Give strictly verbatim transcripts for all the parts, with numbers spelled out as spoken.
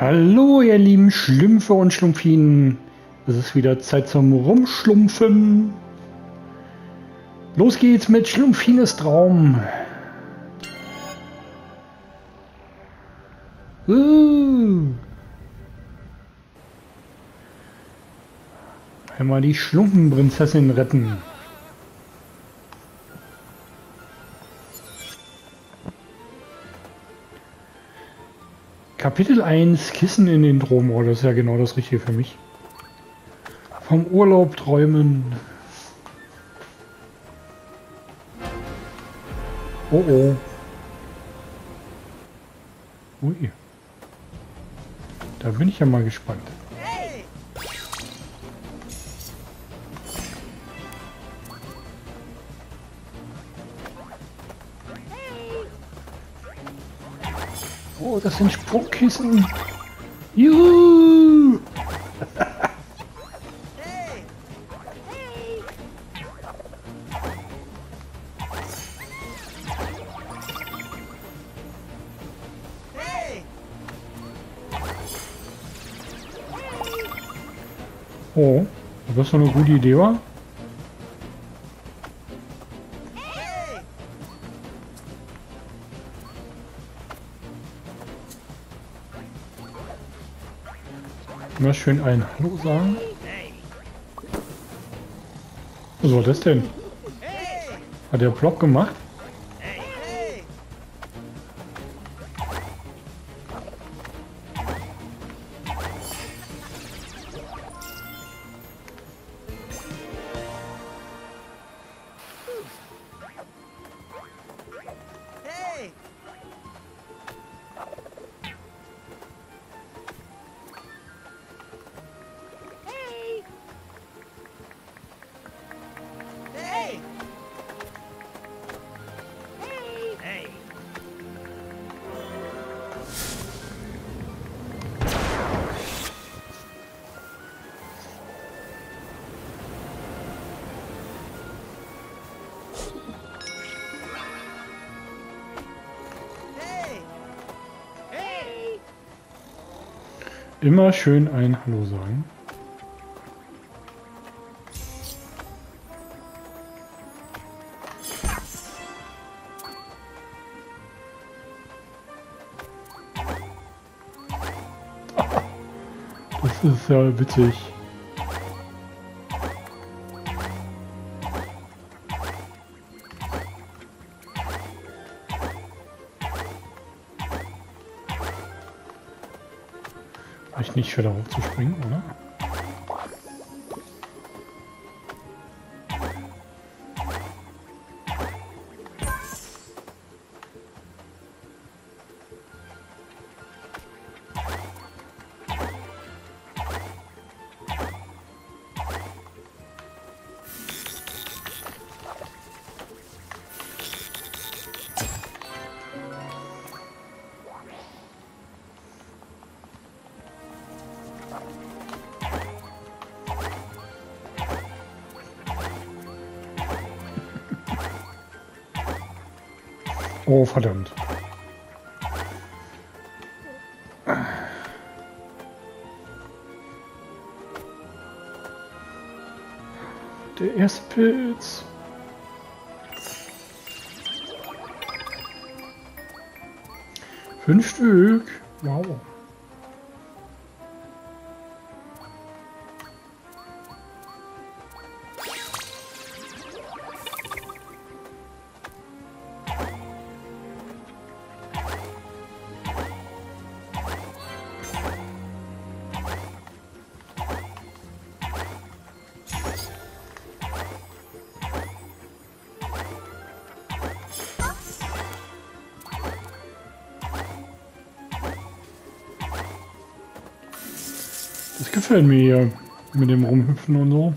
Hallo ihr lieben Schlümpfe und Schlumpfinen. Es ist wieder Zeit zum Rumschlumpfen. Los geht's mit Schlumpfines Traum. Uh. Einmal die Schlumpfenprinzessin retten. Kapitel eins, Kissen in den Tropen. Oh, das ist ja genau das Richtige für mich. Vom Urlaub träumen. Oh oh. Ui. Da bin ich ja mal gespannt. Oh, das sind Sprungkissen. Juhu! Oh, ob das so eine gute Idee war? Mal schön ein Hallo sagen. Was war das denn? Hat der Block gemacht? Immer schön ein Hallo sagen. Das ist ja witzig. Ich nicht schwer darauf zu springen, oder? Oh, verdammt. Der erste Pilz. Fünf Stück. Wow. Das gefällt mir hier mit dem Rumhüpfen und so.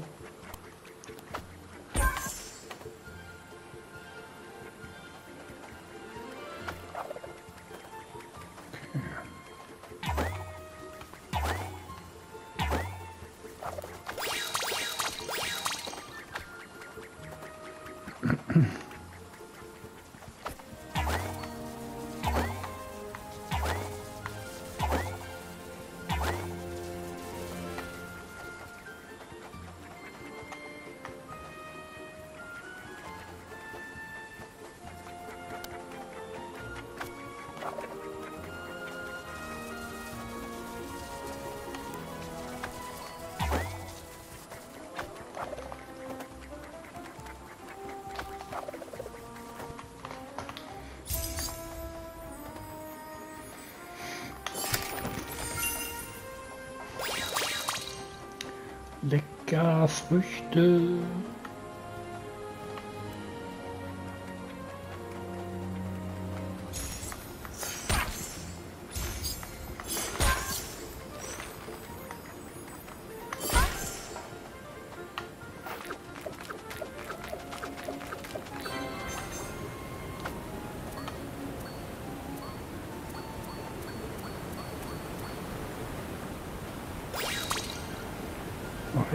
Lecker Früchte.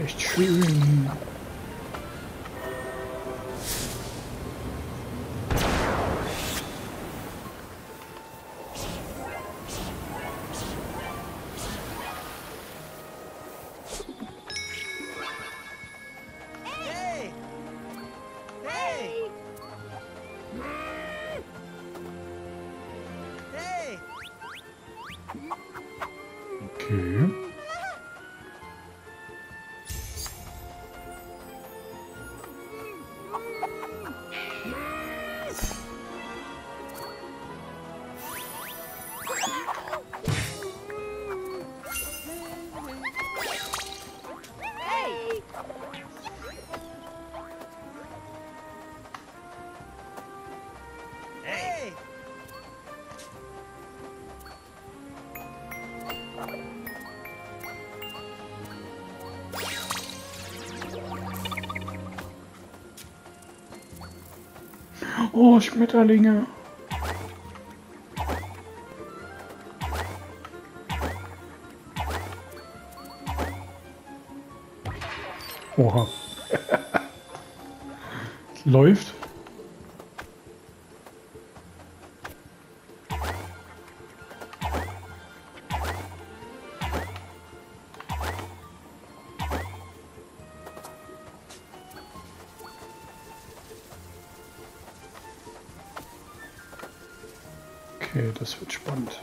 Echt schön. Hey. Hey. Hey. Okay. Oh, Schmetterlinge. Oha. Läuft. Okay, das wird spannend.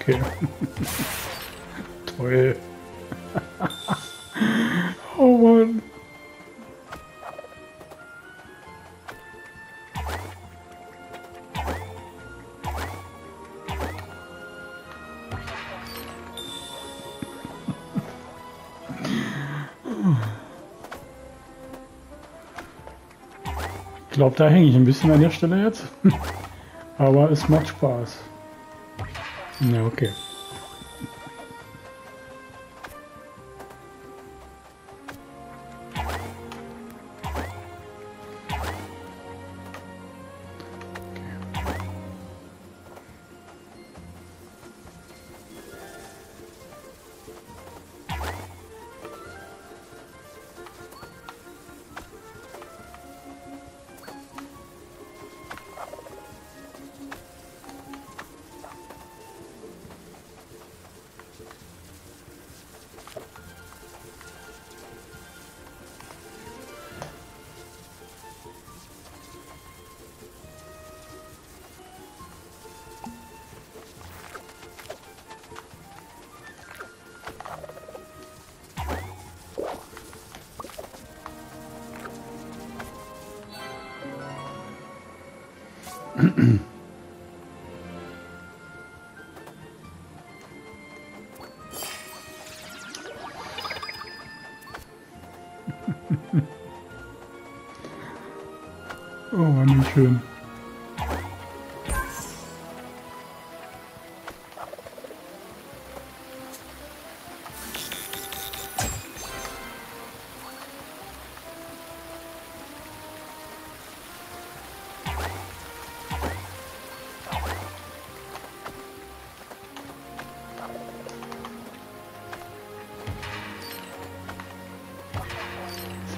Okay. Toll. Oh Mann. Ich glaube, da hänge ich ein bisschen an der Stelle jetzt. Aber es macht Spaß. Na, okay. Oh, wie schön.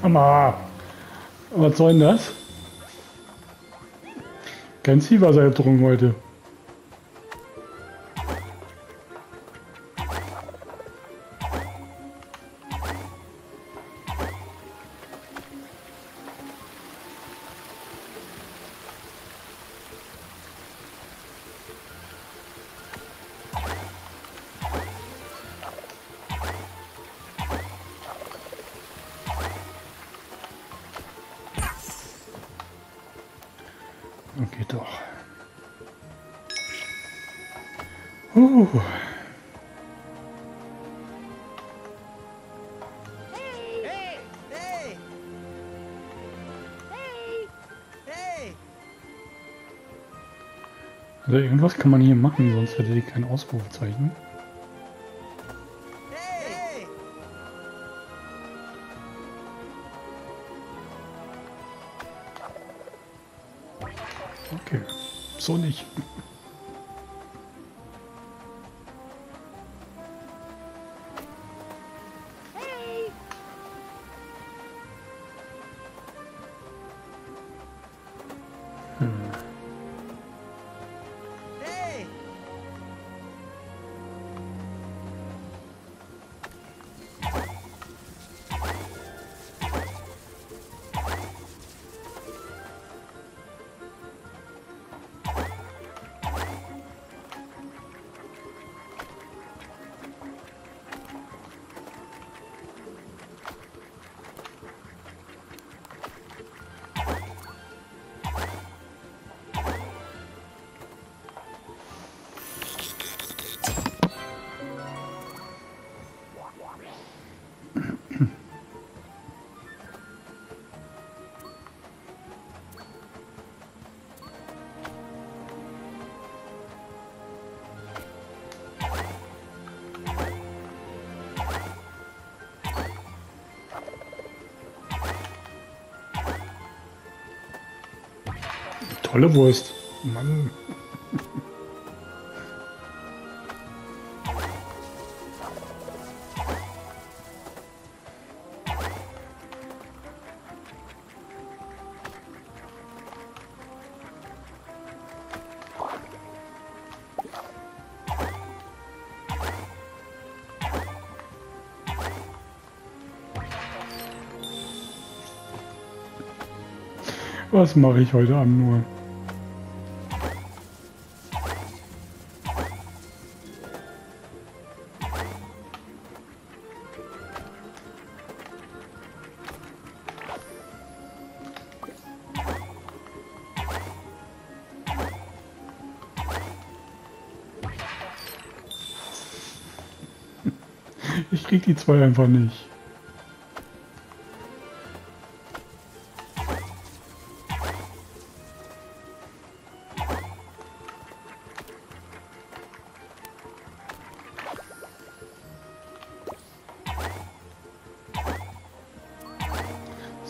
Mama, was soll denn das? Ganz viel Wasser getrunken heute. Geht doch. Huh. Also irgendwas kann man hier machen, sonst hätte die kein Ausrufezeichen. Okay, so nicht. Tolle Wurst. Mann. Was mache ich heute Abend nur? Ich krieg die zwei einfach nicht.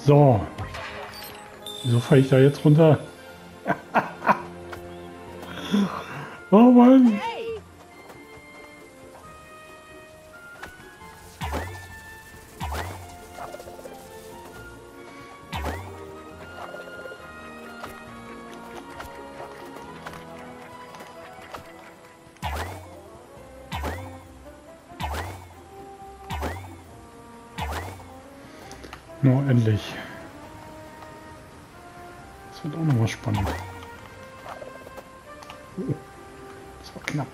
So. Wieso falle ich da jetzt runter? Oh Mann! No, endlich. Das wird auch noch mal spannend. Oh, das war knapp.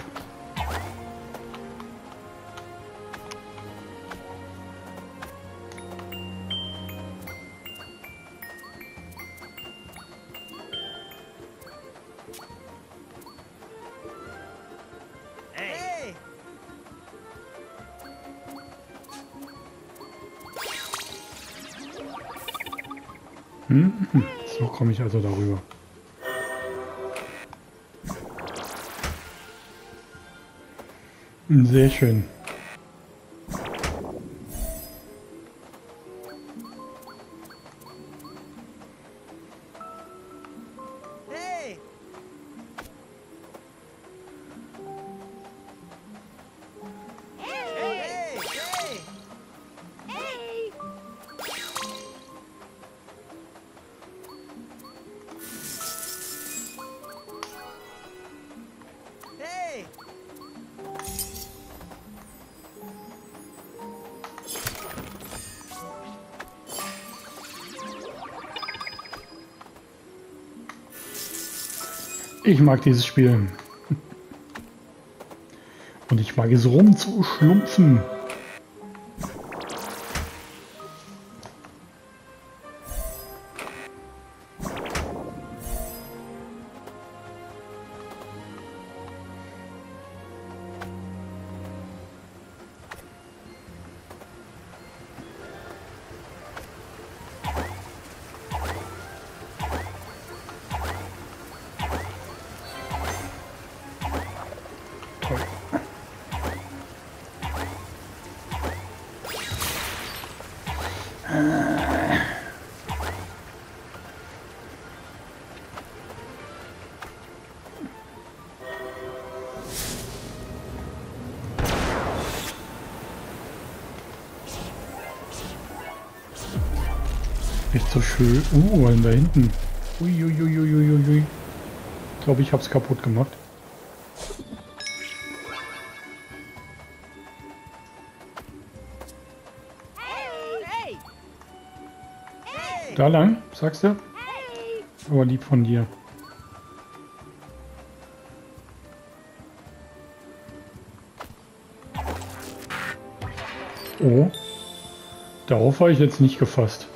So komme ich also darüber. Sehr schön. Ich mag dieses Spiel. Und ich mag es rumzuschlumpfen. Ist so schön. Uh, wollen wir hinten. Uiuiuiuiuiui. Ich glaube, ich habe es kaputt gemacht. Da lang, sagst du? Aber lieb von dir. Oh. Darauf war ich jetzt nicht gefasst.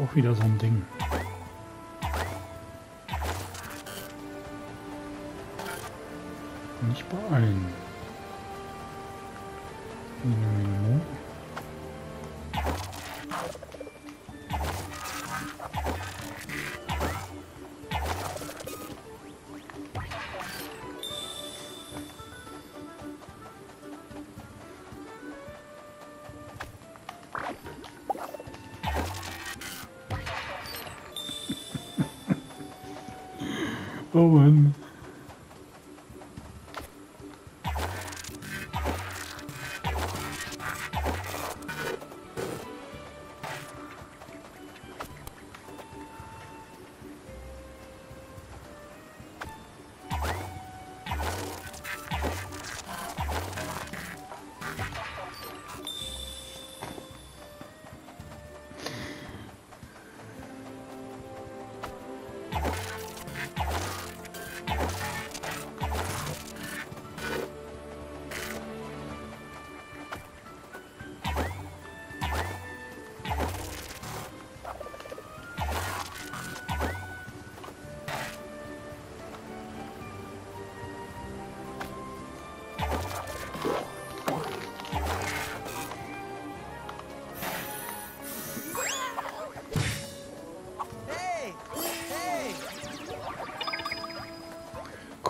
Auch wieder so ein Ding. Nicht beeilen. Owen.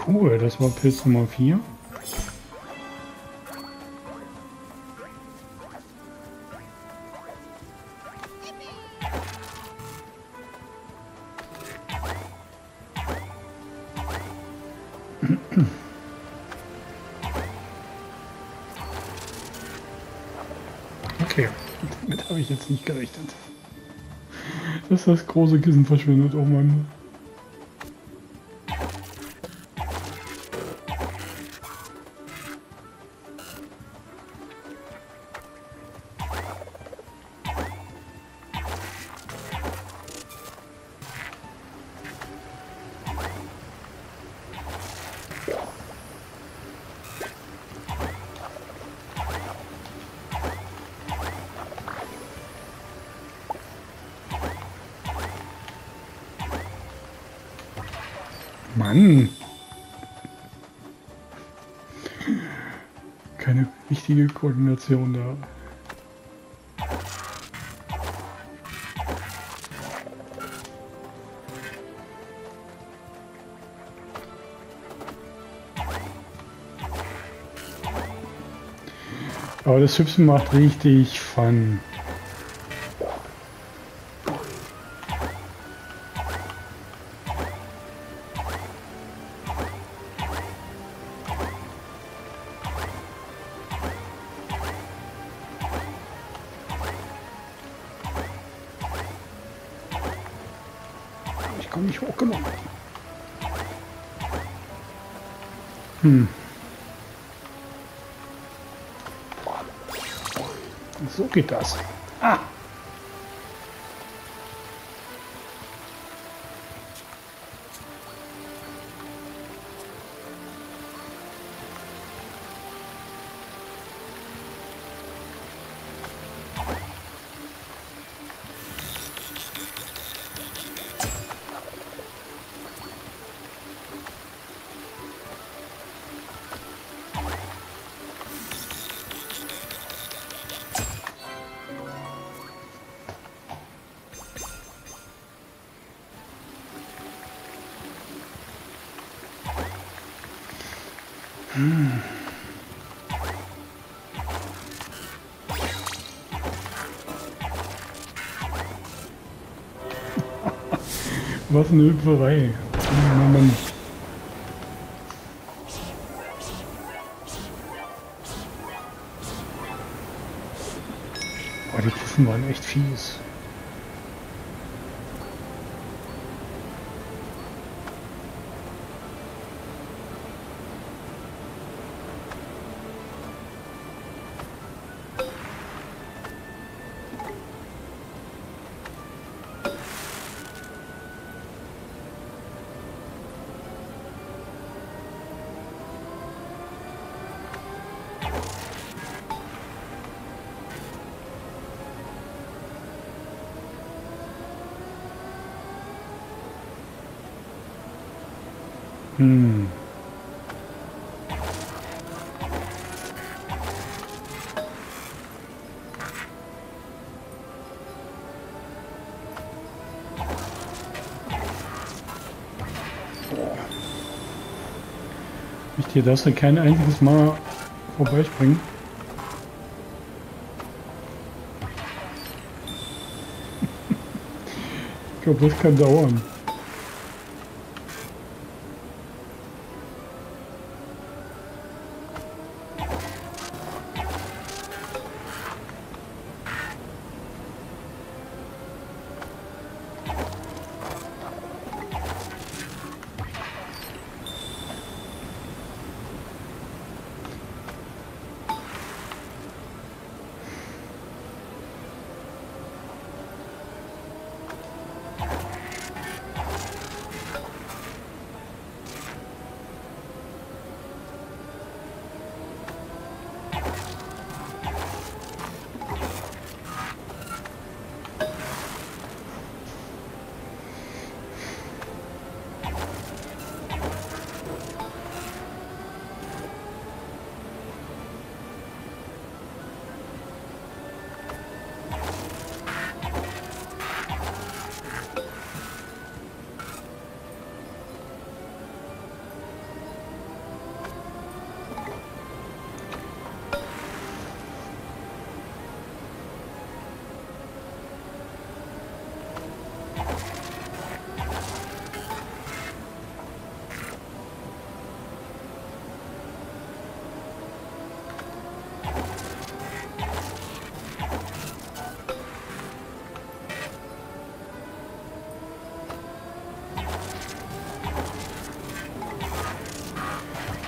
Cool, das war Pilz Nummer vier. Okay, damit habe ich jetzt nicht gerechnet. Dass das große Kissen verschwindet, oh Mann. Mann! Keine richtige Koordination da. Aber das Hüpfen macht richtig Fun. Nicht hochgenommen. Hm. So geht das. Ah. Hm. Was eine Hüpferei. Mann, Mann. Oh, die Kissen waren echt fies. Hm. Ich dir darfst du kein einziges Mal vorbeispringen. Ich glaube, das kann dauern.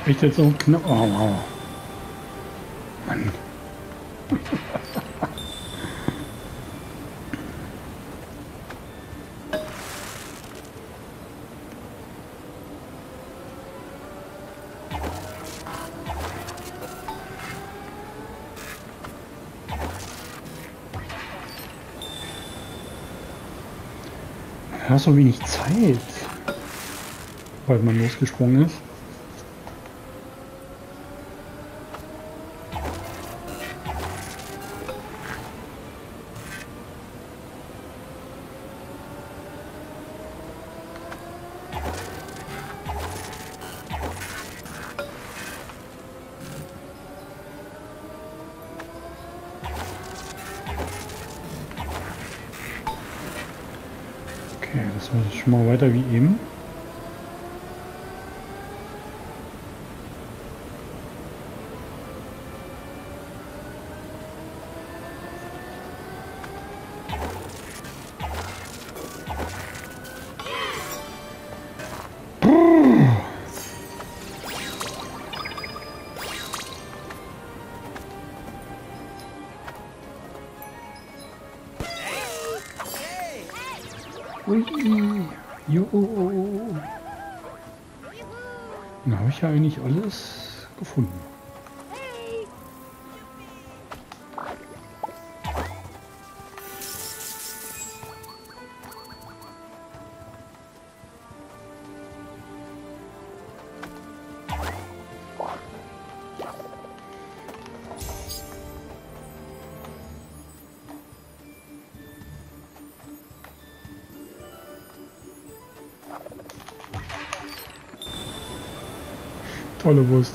Ich jetzt so knapp. Oh, wow. Mann. Man hat so wenig Zeit, weil man losgesprungen ist. Okay, das war schon mal weiter wie eben. Ui, jo. Dann habe ich ja eigentlich alles gefunden. Tolle Wurst.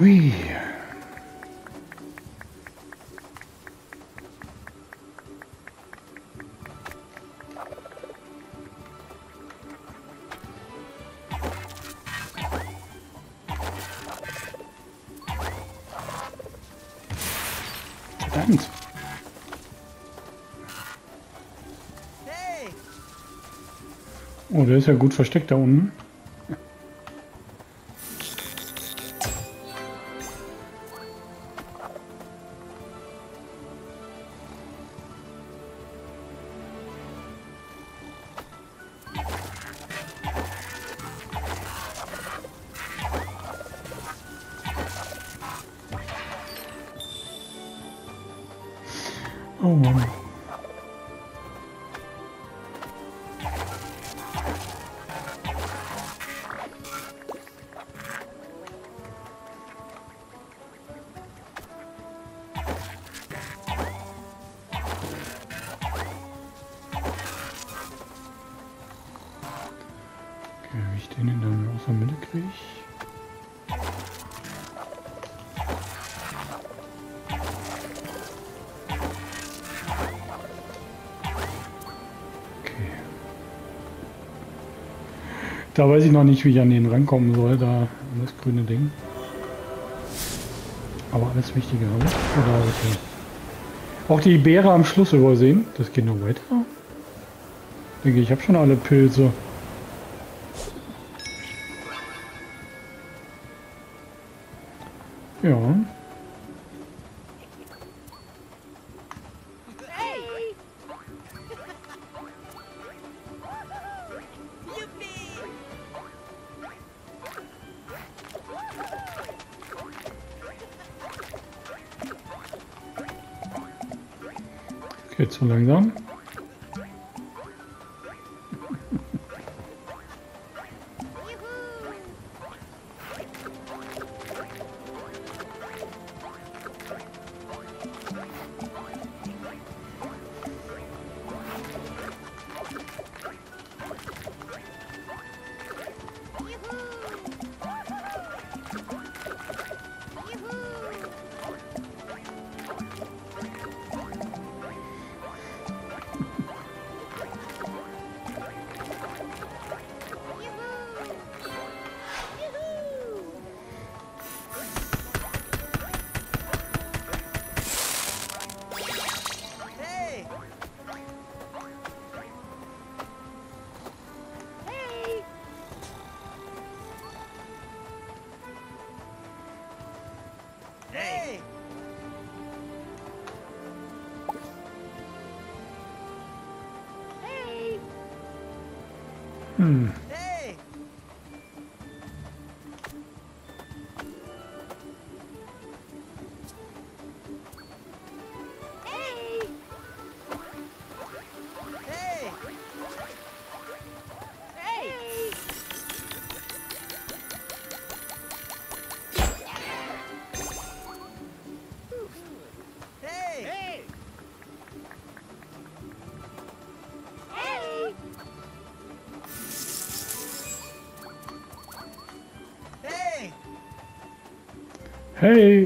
Hui. Verdammt. Oh, der ist ja gut versteckt da unten. Oh Mann. Okay, wie ich den denn dann aus der Mitte kriege? Da weiß ich noch nicht, wie ich an den rankommen soll, da an das grüne Ding. Aber alles Wichtige habe ich. Oder habe ich nicht? Auch die Beere am Schluss übersehen. Das geht noch weiter. Ich denke, ich habe schon alle Pilze. Ja. Geht so langsam. Hm. Hey. Hey.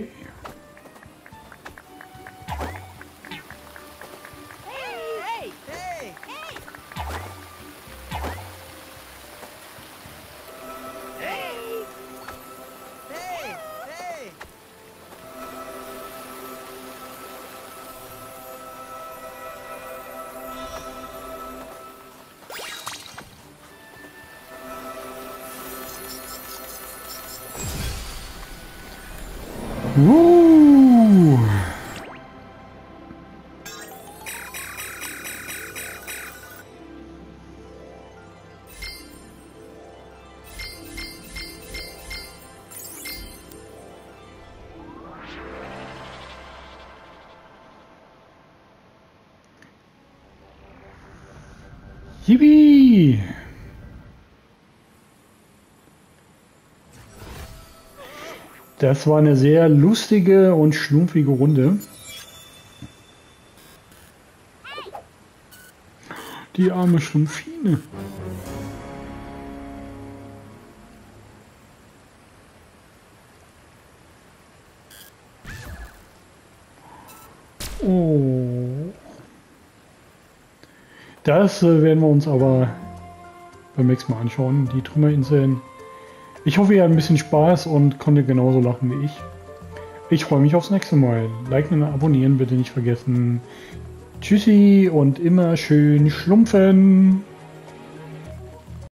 Hey. Hey. Hey. Hey. Hey! Hey! Hey! Hey! Hey! Hey! Hey! Woo! Yippee! Das war eine sehr lustige und schlumpfige Runde. Die arme Schlumpfine. Oh. Das äh, werden wir uns aber beim nächsten Mal anschauen, die Trümmerinseln. Ich hoffe, ihr habt ein bisschen Spaß und konntet genauso lachen wie ich. Ich freue mich aufs nächste Mal. Liken und abonnieren bitte nicht vergessen. Tschüssi und immer schön schlumpfen!